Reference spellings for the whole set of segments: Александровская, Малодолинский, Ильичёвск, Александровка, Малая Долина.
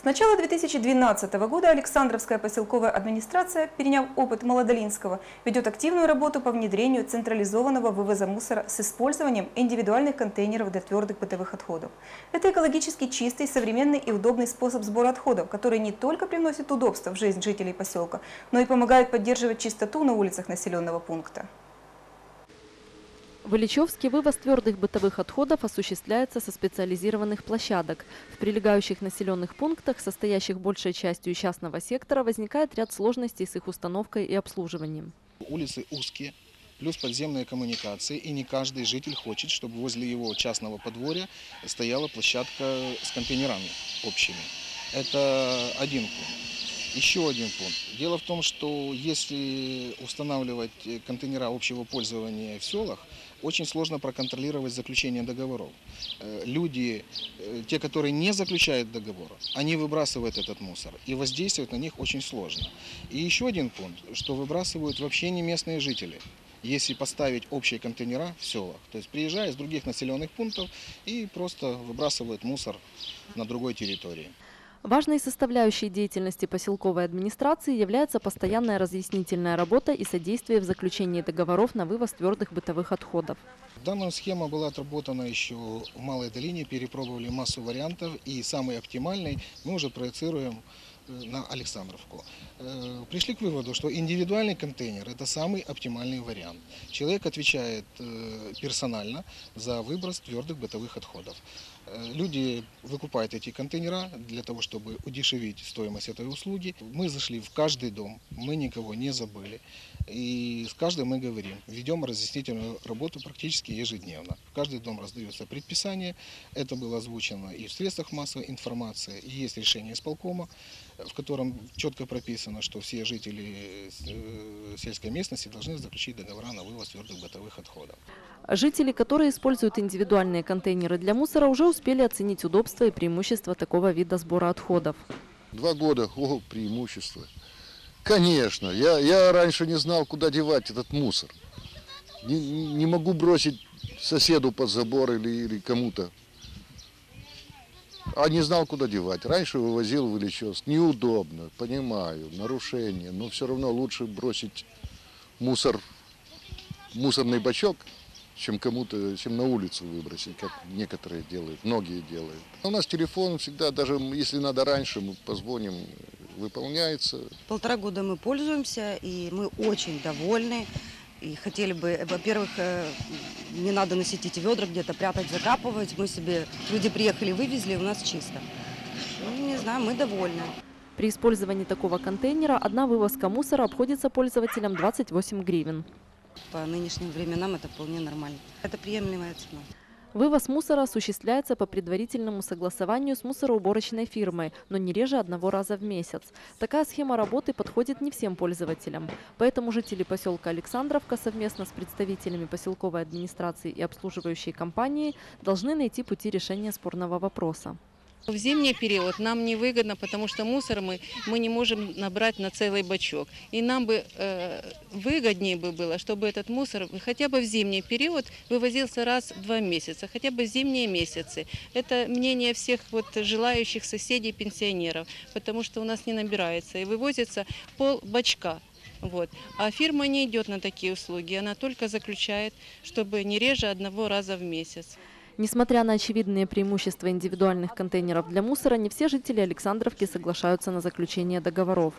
С начала 2012 года Александровская поселковая администрация, переняв опыт Малодолинского, ведет активную работу по внедрению централизованного вывоза мусора с использованием индивидуальных контейнеров для твердых бытовых отходов. Это экологически чистый, современный и удобный способ сбора отходов, который не только приносит удобства в жизнь жителей поселка, но и помогает поддерживать чистоту на улицах населенного пункта. В Ильичёвске вывоз твердых бытовых отходов осуществляется со специализированных площадок. В прилегающих населенных пунктах, состоящих большей частью частного сектора, возникает ряд сложностей с их установкой и обслуживанием. Улицы узкие, плюс подземные коммуникации, и не каждый житель хочет, чтобы возле его частного подворья стояла площадка с контейнерами общими. Это один пункт. Еще один пункт. Дело в том, что если устанавливать контейнера общего пользования в селах, очень сложно проконтролировать заключение договоров. Люди, те, которые не заключают договор, они выбрасывают этот мусор, и воздействовать на них очень сложно. И еще один пункт, что выбрасывают вообще не местные жители, если поставить общие контейнера в селах. То есть приезжают из других населенных пунктов и просто выбрасывают мусор на другой территории. Важной составляющей деятельности поселковой администрации является постоянная разъяснительная работа и содействие в заключении договоров на вывоз твердых бытовых отходов. Данная схема была отработана еще в Малой Долине, перепробовали массу вариантов, и самый оптимальный мы уже проецируем на Александровку. Пришли к выводу, что индивидуальный контейнер – это самый оптимальный вариант. Человек отвечает персонально за выброс твердых бытовых отходов. Люди выкупают эти контейнера для того, чтобы удешевить стоимость этой услуги. Мы зашли в каждый дом, мы никого не забыли. И с каждым мы говорим, ведем разъяснительную работу практически ежедневно. В каждый дом раздается предписание, это было озвучено и в средствах массовой информации, и есть решение исполкома, в котором четко прописано, что все жители сельской местности должны заключить договора на вывоз твердых бытовых отходов. Жители, которые используют индивидуальные контейнеры для мусора, уже успели оценить удобство и преимущества такого вида сбора отходов. 2 года, о, преимущество. Конечно, я раньше не знал, куда девать этот мусор. Не могу бросить соседу под забор или кому-то. А не знал, куда девать. Раньше вывозил в Ильичёвск. Неудобно, понимаю, нарушение. Но все равно лучше бросить мусорный бачок, чем на улицу выбросить, как некоторые делают, многие делают. У нас телефон всегда, даже если надо раньше, мы позвоним, выполняется. 1,5 года мы пользуемся, и мы очень довольны. И хотели бы, во-первых, не надо носить эти ведра, где-то прятать, закапывать. Люди приехали, вывезли, у нас чисто. Ну, не знаю, мы довольны. При использовании такого контейнера одна вывозка мусора обходится пользователям 28 гривен. По нынешним временам это вполне нормально. Это приемлемая цена. Вывоз мусора осуществляется по предварительному согласованию с мусороуборочной фирмой, но не реже 1 раза в месяц. Такая схема работы подходит не всем пользователям. Поэтому жители поселка Александровка совместно с представителями поселковой администрации и обслуживающей компании должны найти пути решения спорного вопроса. В зимний период нам невыгодно, потому что мусор мы не можем набрать на целый бачок. И нам бы выгоднее было, чтобы этот мусор хотя бы в зимний период вывозился раз в 2 месяца, хотя бы в зимние месяцы. Это мнение всех желающих соседей, пенсионеров, потому что у нас не набирается и вывозится пол бачка. А фирма не идет на такие услуги, она только заключает, чтобы не реже 1 раза в месяц. Несмотря на очевидные преимущества индивидуальных контейнеров для мусора, не все жители Александровки соглашаются на заключение договоров.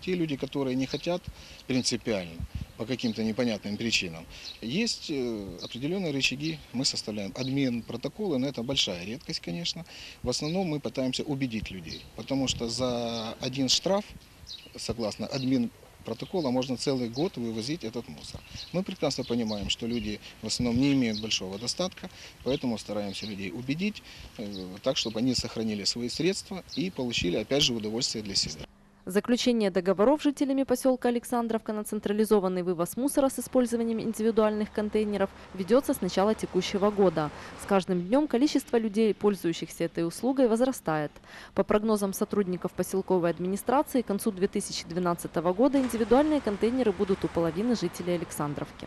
Те люди, которые не хотят принципиально, по каким-то непонятным причинам, есть определенные рычаги, мы составляем админ протоколы, но это большая редкость, конечно. В основном мы пытаемся убедить людей, потому что за 1 штраф, согласно админ протокола, можно целый год вывозить этот мусор. Мы прекрасно понимаем, что люди в основном не имеют большого достатка, поэтому стараемся людей убедить, так, чтобы они сохранили свои средства и получили, опять же, удовольствие для себя. Заключение договоров жителями поселка Александровка на централизованный вывоз мусора с использованием индивидуальных контейнеров ведется с начала текущего года. С каждым днем количество людей, пользующихся этой услугой, возрастает. По прогнозам сотрудников поселковой администрации, к концу 2012 года индивидуальные контейнеры будут у половины жителей Александровки.